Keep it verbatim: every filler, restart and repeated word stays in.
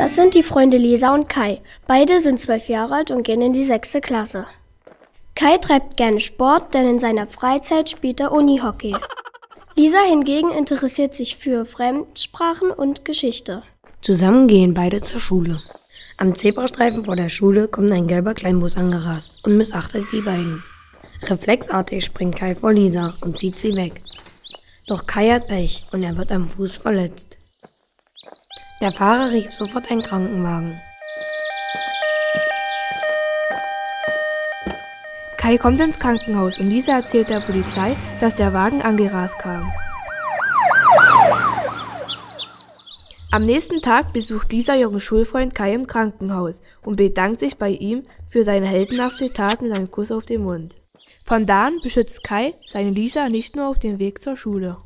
Das sind die Freunde Lisa und Kai. Beide sind zwölf Jahre alt und gehen in die sechste Klasse. Kai treibt gerne Sport, denn in seiner Freizeit spielt er Unihockey. Lisa hingegen interessiert sich für Fremdsprachen und Geschichte. Zusammen gehen beide zur Schule. Am Zebrastreifen vor der Schule kommt ein gelber Kleinbus angerast und missachtet die beiden. Reflexartig springt Kai vor Lisa und zieht sie weg. Doch Kai hat Pech und er wird am Fuß verletzt. Der Fahrer rief sofort einen Krankenwagen. Kai kommt ins Krankenhaus und Lisa erzählt der Polizei, dass der Wagen angerast kam. Am nächsten Tag besucht Lisa ihren Schulfreund Kai im Krankenhaus und bedankt sich bei ihm für seine heldenhafte Tat mit einem Kuss auf den Mund. Von da an beschützt Kai seine Lisa nicht nur auf dem Weg zur Schule.